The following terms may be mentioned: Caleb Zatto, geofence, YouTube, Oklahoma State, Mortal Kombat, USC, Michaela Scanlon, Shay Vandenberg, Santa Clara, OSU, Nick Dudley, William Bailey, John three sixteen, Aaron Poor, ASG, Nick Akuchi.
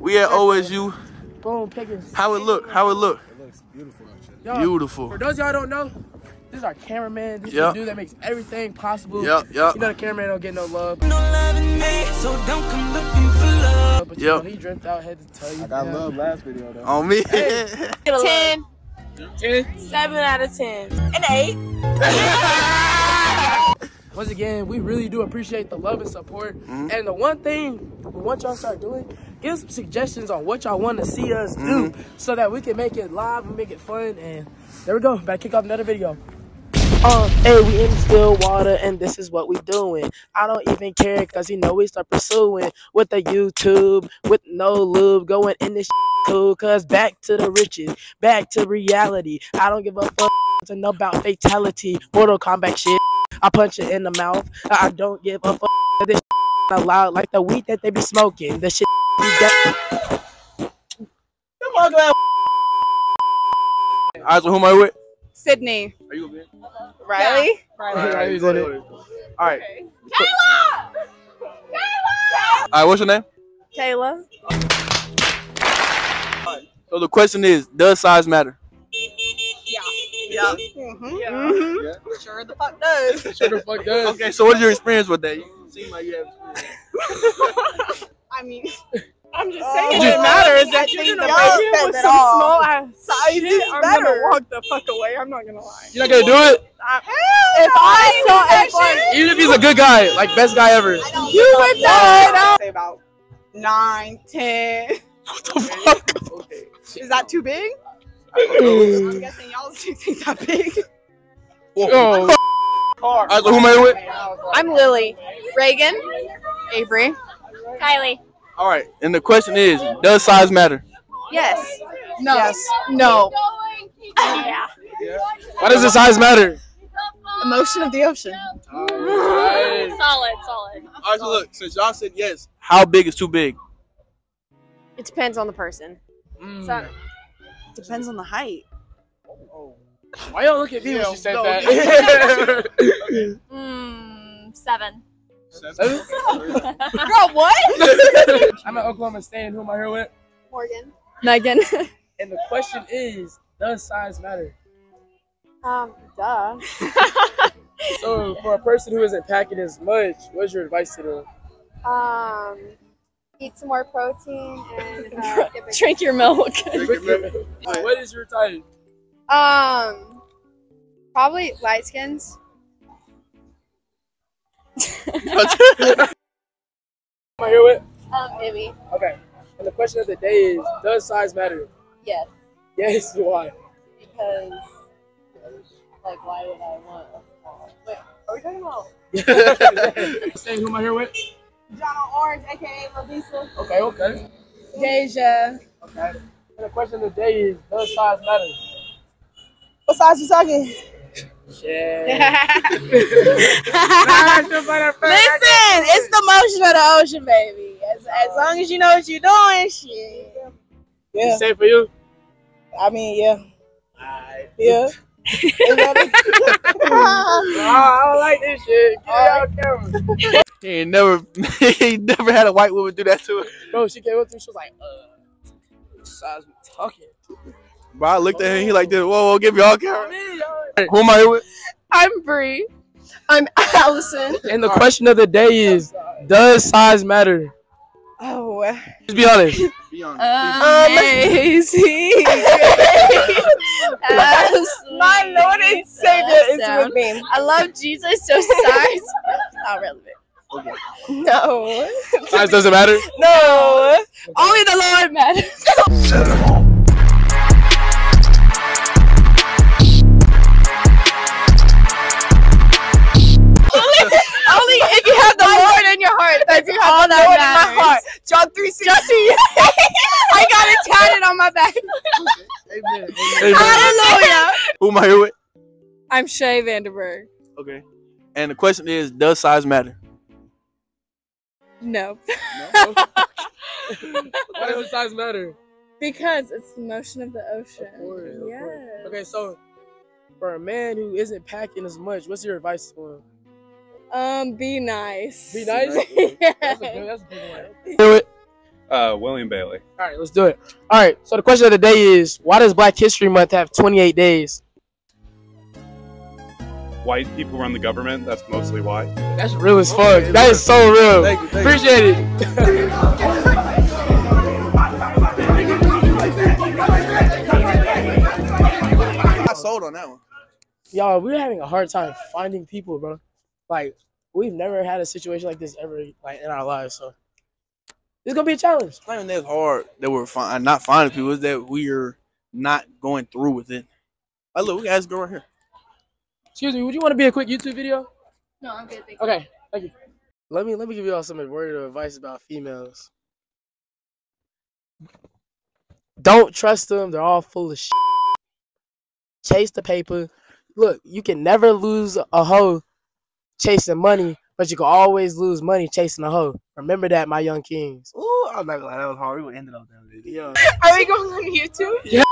We at OSU. Boom, Pickens. How it look? How it look? It looks beautiful. Yo, beautiful. For those y'all don't know, this is our cameraman. This is the dude that makes everything possible. You know the cameraman don't get no love. No love in me, so don't come looking for love. But you know, he dreamt out, had to tell you. I got love last video though. On me. Hey. 10. 10. 7 out of 10. And 8. Once again, we really do appreciate the love and support. And the one thing we want y'all start doing, give some suggestions on what y'all want to see us do so that we can make it live and make it fun. And there we go, about to kick off another video. Hey, we in still water and this is what we doing. I don't even care because you know we start pursuing with the YouTube, with no lube, going in this cool, cause back to the riches, back to reality. I don't give a fuck to know about fatality, Mortal Kombat shit. I punch it in the mouth. I don't give a fuck to this loud like the weed that they be smoking. The shit be dead. Alright, so who am I with? Sydney. Are you with me? Riley? Riley's in it. Alright. Kayla! Kayla! Alright, what's your name? Kayla. So the question is, does size matter? Yeah. Sure the fuck does. Okay, so what's your experience with that? You seem like you have experience. I mean, I'm just saying it matters that you're gonna walk in with some small ass sizes. I'm gonna walk the fuck away. I'm not gonna lie. You're not gonna do it? If I saw everyone, even if he's a good guy, like best guy ever, you would not. Say about 9, 10. What the fuck? Okay. Is that too big? I'm guessing y'all think that big. Oh. Who am I with? I'm Lily, Reagan, Avery, Kylie. All right, and the question is, does size matter? Yes. No. Yes. No. Yeah. Why does the size matter? Emotion of the ocean. All right. Solid. All right, so look, since y'all said yes, how big is too big? It depends on the person. So, depends on the height. Why y'all look at me when she said that? Okay. 7. 7? Girl, what? I'm at Oklahoma State, and who am I here with? Morgan. Megan. And the question is, does size matter? Duh. So, for a person who isn't packing as much, what's your advice to them? Eat some more protein and drink your milk. What is your type? Probably light skins. Am I here with? Maybe. Okay. And the question of the day is: does size matter? Yes. Yes. Why? Because, like, why would I want a small? Wait, are we talking about? Saying who am I here with? John Orange, aka Robisa. Okay. Deja. Okay. And the question of the day is: does size matter? What size you talking? Shit. Listen, it's the motion of the ocean, baby. As long as you know what you're doing, shit. Yeah. Is it safe for you? I mean, yeah. Alright. Yeah. I don't like this shit. Get out camera. He never had a white woman do that to her. Bro, she came up to me, she was like, what size we talking? Bro, I looked at him, he like this. Whoa, give me all camera. Who am I here with? I'm Bree. I'm Allison. And the question of the day is, does size matter? Oh. Just be honest. Amazing. My Lord and Savior is with me. I love Jesus, so size is not relevant. Okay. No. Size doesn't matter? No. Okay. Only the Lord matters. Only if you have the Lord in your heart. If you have the Lord in my heart. John 3:16. I got it tatted on my back. Amen. Hallelujah. Who am I here with? I'm Shay Vandenberg. Okay. And the question is, does size matter? No. Why does size matter? Because it's the motion of the ocean. Of course. Okay, so for a man who isn't packing as much, what's your advice for him? Be nice. Be nice? That's a good one. William Bailey. All right, let's do it. All right, so the question of the day is, why does Black History Month have 28 days? White people run the government. That's mostly why. That's real as fuck. Okay, that is so real. Thank you, thank Appreciate it. I sold on that one. Y'all, we're having a hard time finding people, bro. Like, we've never had a situation like this ever, like, in our lives. So it's gonna be a challenge. It's not even that hard that we're not finding people. It's that we're not going through with it. Like, look, we got this girl right here. Excuse me, would you want to be a quick YouTube video? No, I'm good, thank you. Okay, thank you. Let me give you all some word of advice about females. Don't trust them, they're all full of shit. Chase the paper. Look, you can never lose a hoe chasing money, but you can always lose money chasing a hoe. Remember that, my young kings. Ooh, I'm not gonna lie, that was hard. We would end it on that video. Yeah. Are we going on YouTube? Yeah.